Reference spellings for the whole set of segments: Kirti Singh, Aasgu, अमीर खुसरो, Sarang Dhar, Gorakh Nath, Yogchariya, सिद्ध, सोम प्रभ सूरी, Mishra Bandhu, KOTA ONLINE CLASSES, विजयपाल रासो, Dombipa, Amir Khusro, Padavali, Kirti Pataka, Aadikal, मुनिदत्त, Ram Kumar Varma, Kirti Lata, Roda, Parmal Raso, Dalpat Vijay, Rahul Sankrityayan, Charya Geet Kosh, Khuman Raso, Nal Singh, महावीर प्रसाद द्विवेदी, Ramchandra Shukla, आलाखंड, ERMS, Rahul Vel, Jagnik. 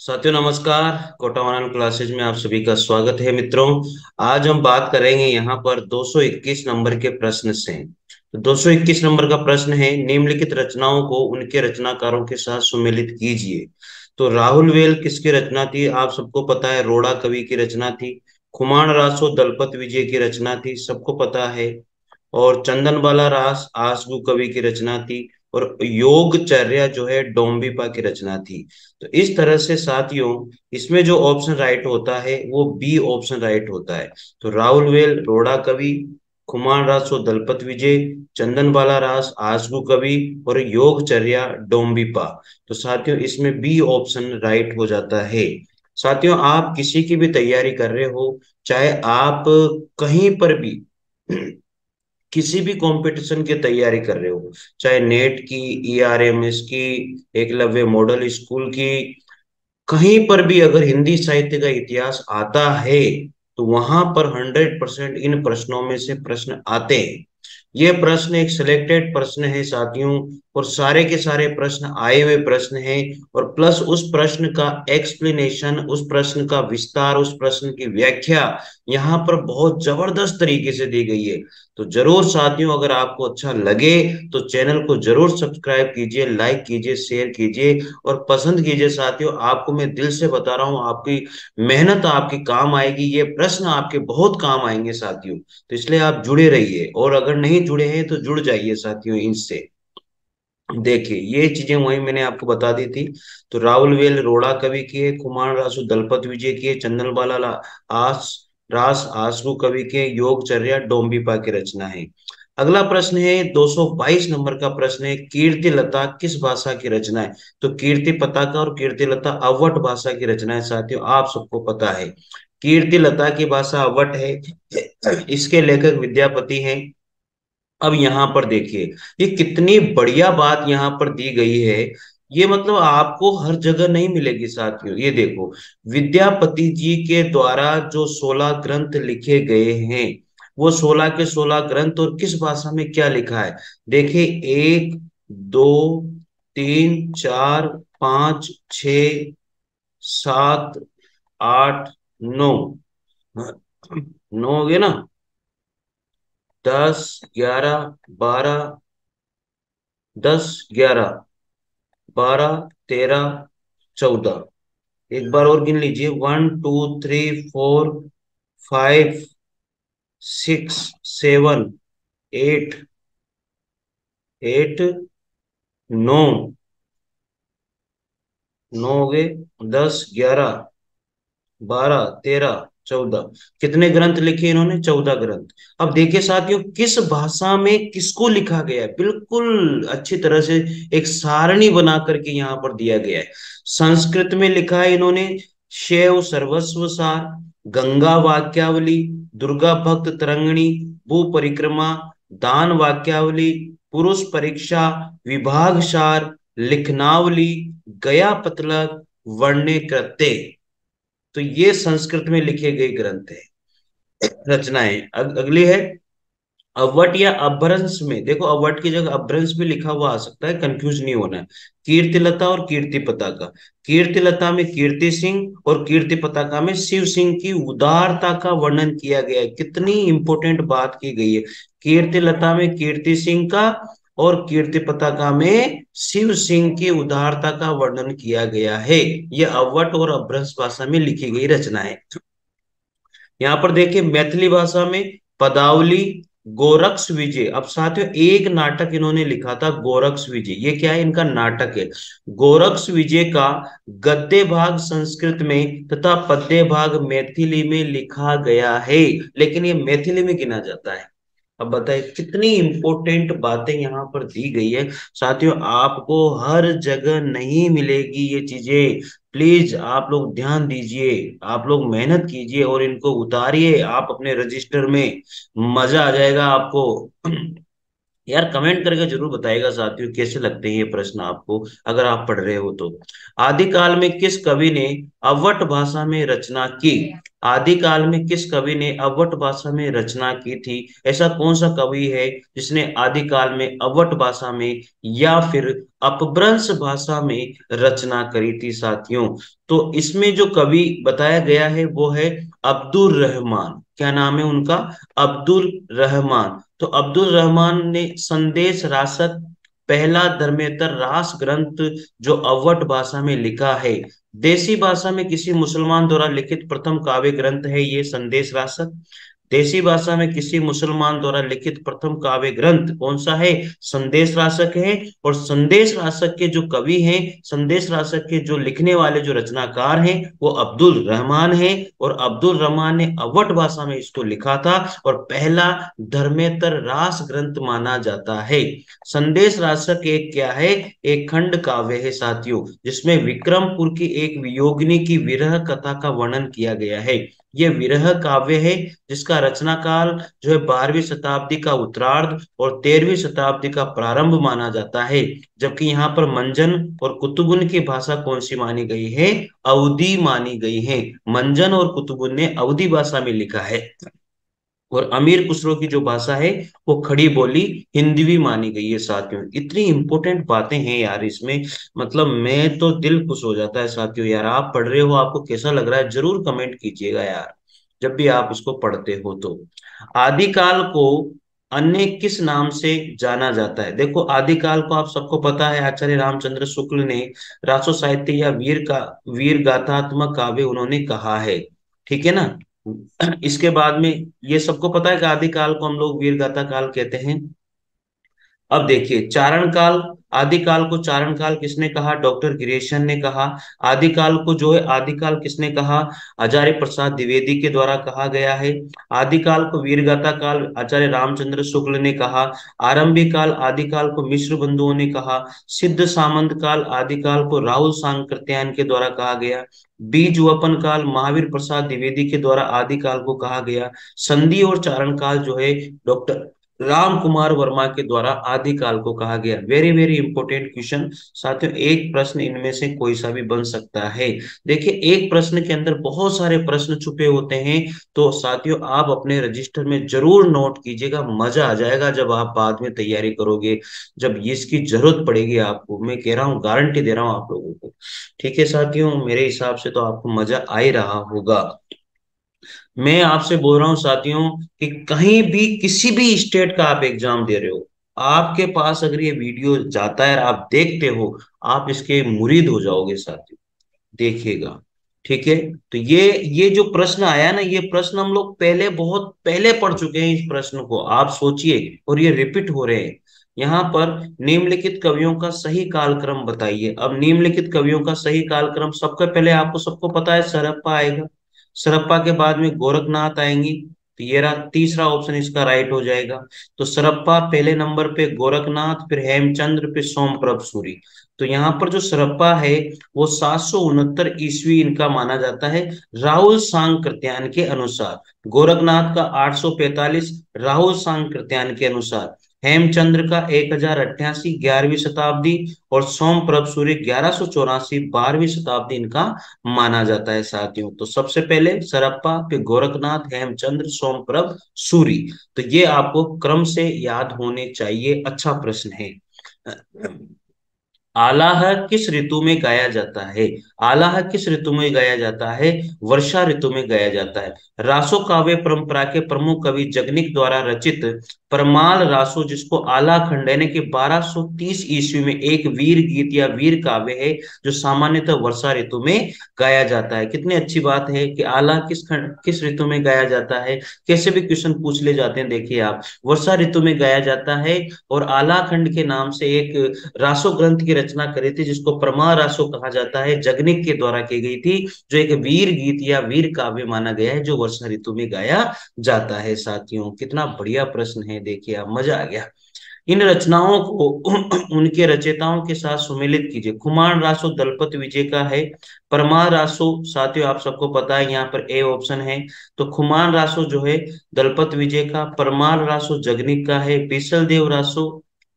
साथियों नमस्कार, Kota online classes में आप सभी का स्वागत है। मित्रों, आज हम बात करेंगे यहाँ पर 221 नंबर के प्रश्न से। तो 221 नंबर का प्रश्न है, निम्नलिखित रचनाओं को उनके रचनाकारों के साथ सुमेलित कीजिए। तो राहुल वेल किसकी रचना थी, आप सबको पता है, रोड़ा कवि की रचना थी। खुमान रासो दलपत विजय की रचना थी, सबको पता है। और चंदनबाला रास आसगु कवि की रचना थी। और योगचर्या जो है डोम्बिपा की रचना थी। तो इस तरह से साथियों इसमें जो ऑप्शन राइट होता है वो बी ऑप्शन राइट होता है। तो राहुल वेल रोड़ा कवि, खुमान रासो दलपत विजय, चंदनबाला रास आसगु कवि और योगचर्या डोम्बिपा। तो साथियों इसमें बी ऑप्शन राइट हो जाता है। साथियों आप किसी की भी तैयारी कर रहे हो, चाहे आप कहीं पर भी किसी भी कंपटीशन की तैयारी कर रहे हो, चाहे नेट की, ERMS की, एकलव्य मॉडल स्कूल की, कहीं पर भी अगर हिंदी साहित्य का इतिहास आता है तो वहां पर 100% इन प्रश्नों में से प्रश्न आते हैं। ये प्रश्न एक सिलेक्टेड प्रश्न है साथियों, और सारे के सारे प्रश्न आए हुए प्रश्न हैं, और प्लस उस प्रश्न का एक्सप्लेनेशन, उस प्रश्न का विस्तार, उस प्रश्न की व्याख्या यहाँ पर बहुत जबरदस्त तरीके से दी गई है। तो जरूर साथियों अगर आपको अच्छा लगे तो चैनल को जरूर सब्सक्राइब कीजिए, लाइक कीजिए, शेयर कीजिए और पसंद कीजिए। साथियों आपको मैं दिल से बता रहा हूँ, आपकी मेहनत आपके काम आएगी, ये प्रश्न आपके बहुत काम आएंगे साथियों। तो इसलिए आप जुड़े रहिए, और अगर नहीं जुड़े हैं तो जुड़ जाइए साथियों इनसे। देखिए ये चीजें वही मैंने आपको बता दी थी। तो राहुल वेल रोड़ा कवि की है, कुमार रासू दलपत विजय की है, चंदनबाला रास आसगु कवि के, योगचर्या डोम्बिपा की रचना है। अगला प्रश्न है 222 नंबर का प्रश्न है, कीर्ति लता किस भाषा की रचना है। तो कीर्ति पताका और कीर्ति लता अवध भाषा की रचना है। साथियों आप सबको पता है कीर्ति लता की भाषा अवध है, इसके लेखक विद्यापति हैं। अब यहाँ पर देखिए ये कितनी बढ़िया बात यहाँ पर दी गई है, ये मतलब आपको हर जगह नहीं मिलेगी साथियों। ये देखो विद्यापति जी के द्वारा जो 16 ग्रंथ लिखे गए हैं, वो 16 के 16 ग्रंथ और किस भाषा में क्या लिखा है। देखिए 1 2 3 4 5 6 7 8 9 9 हो गए ना, 10 11 12 13 14। एक बार और गिन लीजिए, 1 2 3 4 5 6 7 8 9 9 हो गए, 10 11 12 13 14। कितने ग्रंथ लिखे इन्होंने, 14 ग्रंथ। अब देखिए साथियों किस भाषा में किसको लिखा गया है, बिल्कुल अच्छी तरह से एक सारणी बना करके यहाँ पर दिया गया है। संस्कृत में लिखा है इन्होंने, शैव सर्वस्व सार, गंगा वाक्यावली, दुर्गा भक्त तरंगणी, भू परिक्रमा, दान वाक्यावली, पुरुष परीक्षा, विभाग सार, लिखनावली, गया पतलक, वर्ण्य कृत्य। तो ये संस्कृत में लिखे गए ग्रंथ है, रचनाएं। अगली है अवध या अभ्रंश में। देखो अवध की जगह अभ्रंश भी लिखा हुआ आ सकता है, कंफ्यूज नहीं होना है। कीर्ति लता और कीर्ति पताका, कीर्ति लता में कीर्ति सिंह और कीर्ति पताका में शिव सिंह की उदारता का वर्णन किया गया है। कितनी इंपॉर्टेंट बात की गई है, कीर्ति लता में कीर्ति सिंह का और कीर्ति पताका में शिव सिंह की उदारता का वर्णन किया गया है। यह अवध और अभ्रंश भाषा में लिखी गई रचना है। यहाँ पर देखिए मैथिली भाषा में पदावली, गोरख विजय। अब साथियों एक नाटक इन्होंने लिखा था गोरख विजय, ये क्या है इनका नाटक है। गोरख विजय का गद्य भाग संस्कृत में तथा पद्य भाग मैथिली में लिखा गया है, लेकिन ये मैथिली में गिना जाता है। अब बताइए कितनी इंपॉर्टेंट बातें यहाँ पर दी गई है साथियों, आपको हर जगह नहीं मिलेगी ये चीजें। प्लीज आप लोग ध्यान दीजिए, आप लोग मेहनत कीजिए और इनको उतारिए आप अपने रजिस्टर में, मजा आ जाएगा आपको। यार कमेंट करके जरूर बताइएगा साथियों कैसे लगते हैं ये प्रश्न आपको अगर आप पढ़ रहे हो तो। आदिकाल में किस कवि ने अवध भाषा में रचना की? आदिकाल में किस कवि ने अवध भाषा में रचना की थी? ऐसा कौन सा कवि है जिसने आदिकाल में अवध भाषा में या फिर अपभ्रंश भाषा में रचना करी थी साथियों? तो इसमें जो कवि बताया गया है वो है अब्दुल रहमान। क्या नाम है उनका? अब्दुल रहमान। तो अब्दुल रहमान ने संदेश रासक पहला धर्मेतर रास ग्रंथ जो अवध भाषा में लिखा है, देसी भाषा में किसी मुसलमान द्वारा लिखित प्रथम काव्य ग्रंथ है ये संदेश रासक। देसी भाषा में किसी मुसलमान द्वारा लिखित प्रथम काव्य ग्रंथ कौन सा है? संदेश रासक है। और संदेश रासक के जो कवि हैं, संदेश रासक के जो लिखने वाले जो रचनाकार हैं वो अब्दुल रहमान हैं। और अब्दुल रहमान ने अवध भाषा में इसको लिखा था और पहला धर्मेतर रास ग्रंथ माना जाता है। संदेश रासक एक क्या है? एक खंड काव्य है साथियों जिसमें विक्रमपुर की एक वियोगिनी की विरह कथा का वर्णन किया गया है। ये विरह काव्य है जिसका रचना काल जो है 12वीं शताब्दी का उत्तरार्ध और 13वीं शताब्दी का प्रारंभ माना जाता है। जबकि यहाँ पर मंजन और कुतुबुन की भाषा कौन सी मानी गई है? अवधी मानी गई है। मंजन और कुतुबुन ने अवधी भाषा में लिखा है और अमीर खुसरो की जो भाषा है वो खड़ी बोली हिंदी भी मानी गई है साथियों। इतनी इंपॉर्टेंट बातें हैं यार इसमें, मतलब मैं तो दिल खुश हो जाता है साथियों। यार आप पढ़ रहे हो, आपको कैसा लग रहा है जरूर कमेंट कीजिएगा यार जब भी आप इसको पढ़ते हो तो। आदिकाल को अन्य किस नाम से जाना जाता है? देखो आदिकाल को आप सबको पता है आचार्य रामचंद्र शुक्ल ने रासो साहित्य या वीर गाथात्मक काव्य उन्होंने कहा है, ठीक है ना। इसके बाद में ये सबको पता है कि आदिकाल को हम लोग वीरगाथा काल कहते हैं। अब देखिए चारण काल, आदिकाल को चारण काल किसने कहा? डॉक्टर गिरीशन ने कहा। आदिकाल को जो है आदिकाल किसने कहा? आचार्य प्रसाद द्विवेदी के द्वारा कहा गया है। आदिकाल को वीरगाथा काल आचार्य रामचंद्र शुक्ल ने कहा। आरंभिक काल आदिकाल को मिश्र बंधुओं ने कहा। सिद्ध सामंत काल आदिकाल को राहुल सांकृत्यायन के द्वारा कहा गया। बीज वपन काल महावीर प्रसाद द्विवेदी के द्वारा आदिकाल को कहा गया। संधि और चारण काल जो है डॉक्टर राम कुमार वर्मा के द्वारा आदिकाल को कहा गया। वेरी वेरी इंपॉर्टेंट क्वेश्चन साथियों, एक प्रश्न इनमें से कोई सा भी बन सकता है। देखिए एक प्रश्न के अंदर बहुत सारे प्रश्न छुपे होते हैं तो साथियों आप अपने रजिस्टर में जरूर नोट कीजिएगा, मजा आ जाएगा जब आप बाद में तैयारी करोगे, जब इसकी जरूरत पड़ेगी आपको। मैं कह रहा हूँ, गारंटी दे रहा हूँ आप लोगों को, ठीक है साथियों। मेरे हिसाब से तो आपको मजा आ ही रहा होगा। मैं आपसे बोल रहा हूं साथियों कि कहीं भी किसी भी स्टेट का आप एग्जाम दे रहे हो, आपके पास अगर ये वीडियो जाता है आप देखते हो, आप इसके मुरीद हो जाओगे साथियों, देखिएगा, ठीक है। तो ये जो प्रश्न आया ना, ये प्रश्न हम लोग पहले बहुत पहले पढ़ चुके हैं। इस प्रश्न को आप सोचिए और ये रिपीट हो रहे हैं। यहाँ पर निम्नलिखित कवियों का सही कालक्रम बताइए। अब निम्नलिखित कवियों का सही कालक्रम सबका पहले आपको सबको पता है सरहप्पा आएगा, सरहप्पा के बाद में गोरखनाथ आएंगी, तो ये रहा तीसरा ऑप्शन इसका राइट हो जाएगा। तो सरहप्पा पहले नंबर पे, गोरखनाथ, फिर हेमचंद्र, फिर सोम प्रभ सूरी। तो यहाँ पर जो सरहप्पा है वो 769 ईस्वी इनका माना जाता है राहुल सांकृत्यायन के अनुसार। गोरखनाथ का 845 राहुल सांकृत्यायन के अनुसार। हेमचंद्र का 1088 11वीं शताब्दी और सोम प्रभ सूरी 1184 12वीं शताब्दी इनका माना जाता है साथियों। तो सबसे पहले सरहप्पा, फिर गोरखनाथ, हेमचंद्र, सोम प्रभ सूरी। तो ये आपको क्रम से याद होने चाहिए। अच्छा प्रश्न है। आलाह किस ऋतु में गाया जाता है? आलाह किस ऋतु में गाया जाता है? वर्षा ऋतु में गाया जाता है। रासो काव्य परंपरा के प्रमुख कवि जगनिक द्वारा रचित परमाल रासो, जिसको आला खंड यानी कि 1230 ईस्वी में एक वीर गीत या वीर काव्य है जो सामान्यतः वर्षा ऋतु में गाया जाता है। कितनी अच्छी बात है कि आला किस ऋतु में गाया जाता है, कैसे भी क्वेश्चन पूछ ले जाते हैं। देखिए आप, वर्षा ऋतु में गाया जाता है। और आला खंड के नाम से एक रासो ग्रंथ की रचना करी थी जिसको परमाल रासो कहा जाता है, जगनिक के द्वारा की गई थी, जो एक वीर गीत या वीर काव्य माना गया है जो वर्षा ऋतु में गाया जाता है साथियों। कितना बढ़िया प्रश्न है, देखिए आप, मजा आ गया। इन रचनाओं को उनके रचयिताओं के साथ सुमेलित कीजिए। खुमान रासो दलपत विजय का है। परमाल रासो साथियों आप सबको पता है, यहाँ पर ए ऑप्शन है। तो खुमान रासो जो है दलपत विजय का, परमाल रासो जगनिक का है, बिसल देव रासो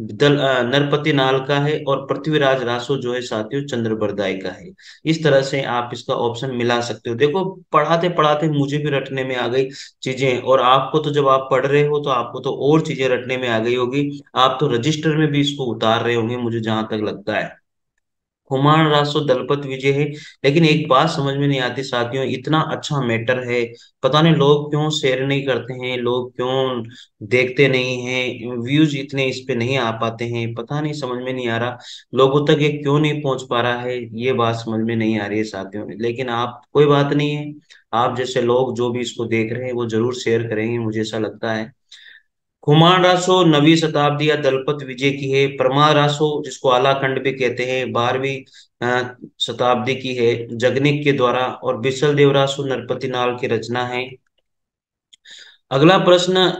नरपति नाल का है और पृथ्वीराज रासो जो है साथियों चंद्रबरदाई का है। इस तरह से आप इसका ऑप्शन मिला सकते हो। देखो पढ़ाते पढ़ाते मुझे भी रटने में आ गई चीजें, और आपको तो जब आप पढ़ रहे हो तो आपको तो और चीजें रटने में आ गई होगी, आप तो रजिस्टर में भी इसको उतार रहे होंगे मुझे जहां तक लगता है। खुमान रासो दलपत विजय है, लेकिन एक बात समझ में नहीं आती साथियों, इतना अच्छा मैटर है, पता नहीं लोग क्यों शेयर नहीं करते हैं, लोग क्यों देखते नहीं हैं, व्यूज इतने इस पे नहीं आ पाते हैं, पता नहीं समझ में नहीं आ रहा लोगों तक ये क्यों नहीं पहुंच पा रहा है, ये बात समझ में नहीं आ रही है साथियों। लेकिन आप कोई बात नहीं है, आप जैसे लोग जो भी इसको देख रहे हैं वो जरूर शेयर करेंगे मुझे ऐसा लगता है। खुमान रासो 9वीं शताब्दी या दलपत विजय की है। परमाल रासो जिसको आलाखंड भी कहते हैं 12वीं शताब्दी की है जगनिक के द्वारा, और बिसल देव रासो नरपति नाल की रचना है। अगला प्रश्न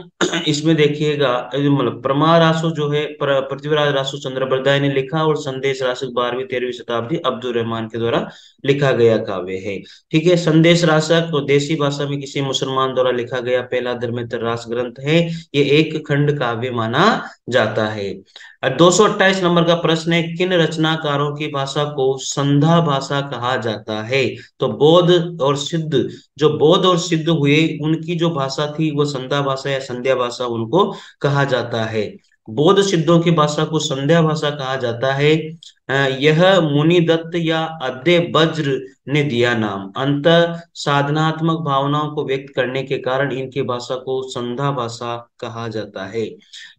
इसमें देखिएगा, मतलब परमाल रासो जो है पृथ्वीराज रासो चंद्रबरदाई ने लिखा और संदेश रासक 12वीं-13वीं शताब्दी अब्दुल रहमान के द्वारा लिखा गया काव्य है। ठीक है, संदेश रासक और देसी भाषा में किसी मुसलमान द्वारा लिखा गया पहला धर्मेतर रास ग्रंथ है। ये एक खंड काव्य माना जाता है। 228 नंबर का प्रश्न है, किन रचनाकारों की भाषा को संधा भाषा कहा जाता है? तो बौद्ध और सिद्ध, जो बौद्ध और सिद्ध हुए उनकी जो भाषा थी वो संधा भाषा या संध्या भाषा उनको कहा जाता है। बौद्ध सिद्धों की भाषा को संध्या भाषा कहा जाता है। यह मुनिदत्त या अद्य वज्र ने दिया नाम। अंत साधनात्मक भावनाओं को व्यक्त करने के कारण इनकी भाषा को संध्या भाषा कहा जाता है।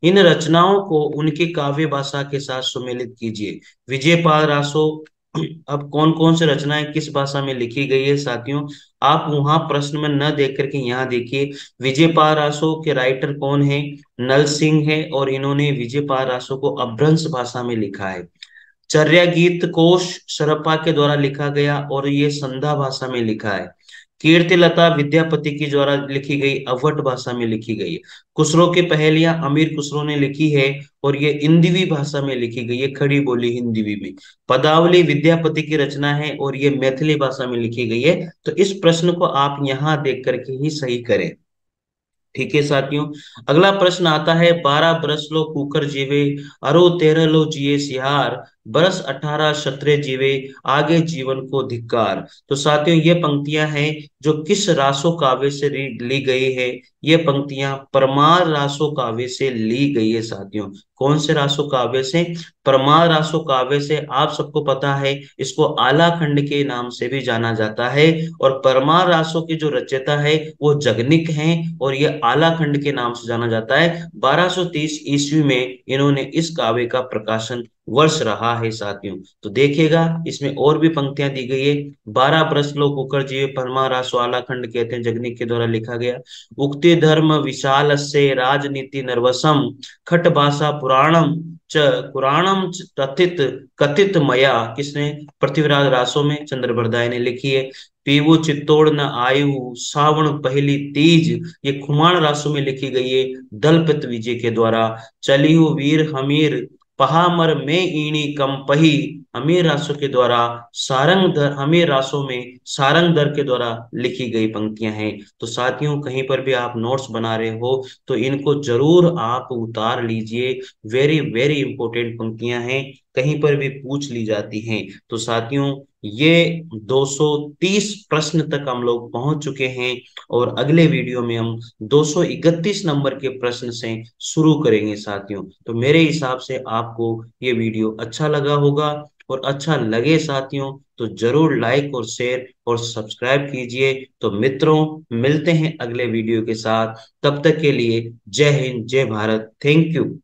इन रचनाओं को उनकी काव्य भाषा के साथ सुमेलित कीजिए। विजयपाल रासो, अब कौन कौन से रचनाएं किस भाषा में लिखी गई है साथियों, आप वहां प्रश्न में न देख करके यहाँ देखिए। विजयपाल रासो के राइटर कौन है? नल सिंह है, और इन्होंने विजयपाल रासो को अपभ्रंश भाषा में लिखा है। चर्या गीत कोश सरपा के द्वारा लिखा गया और ये संधा भाषा में लिखा है। कीर्ति लता विद्यापति के द्वारा लिखी गई, अवध भाषा में लिखी गई है। खुसरो की पहेलियां अमीर खुसरो ने लिखी है और ये हिंदवी भाषा में लिखी गई है, खड़ी बोली हिंदवी में। पदावली विद्यापति की रचना है और ये मैथिली भाषा में लिखी गई है। तो इस प्रश्न को आप यहाँ देख करके ही सही करें। ठीक है साथियों, अगला प्रश्न आता है, 12 बरस लो कुकर जीवे, अरो 13 लो जिए सिहार, बरस 18 क्षत्रिय जीवे, आगे जीवन को धिक्कार। तो साथियों ये पंक्तियां हैं जो किस रासो काव्य से ली गई है? ये पंक्तियां परमाल रासो काव्य से ली गई है साथियों। कौन से रासो काव्य से? परमाल रासो काव्य से। आप सबको पता है इसको आलाखंड के नाम से भी जाना जाता है, और परमाल रासो की जो रचयिता है वो जगनिक हैं और ये आलाखंड के नाम से जाना जाता है। 1230 ईस्वी में इन्होंने इस काव्य का प्रकाशन वर्ष रहा है साथियों। तो देखिएगा इसमें और भी पंक्तियां दी गई है। 12 बरस लो कुकर जीवे, परमाल रासो आलाखंड कहते हैं, जगनिक के द्वारा लिखा गया। उक्ति धर्म विशाल से राजनीति नर्वसम, खट भाषा पुराणम च कुराणम तथित कथित मया, किसने? पृथ्वीराज रासो में चंद्रबरदाई ने लिखी है। पीवु चित्तौड़ न आयु, सावण पहली तीज, ये खुमान रासो में लिखी गई है दलपत विजय के द्वारा। चलिहु वीर हमीर पहामर में ईणी कंपही, हमीर रासो के द्वारा। सारंग धर, हमीर रासो में सारंग धर के द्वारा लिखी गई पंक्तियां हैं। तो साथियों कहीं पर भी आप नोट्स बना रहे हो तो इनको जरूर आप उतार लीजिए, वेरी वेरी इंपॉर्टेंट पंक्तियां हैं, कहीं पर भी पूछ ली जाती हैं। तो साथियों ये 230 प्रश्न तक हम लोग पहुंच चुके हैं, और अगले वीडियो में हम 231 नंबर के प्रश्न से शुरू करेंगे साथियों। तो मेरे हिसाब से आपको ये वीडियो अच्छा लगा होगा, और अच्छा लगे साथियों तो जरूर लाइक और शेयर और सब्सक्राइब कीजिए। तो मित्रों मिलते हैं अगले वीडियो के साथ, तब तक के लिए जय हिंद जय भारत, थैंक यू।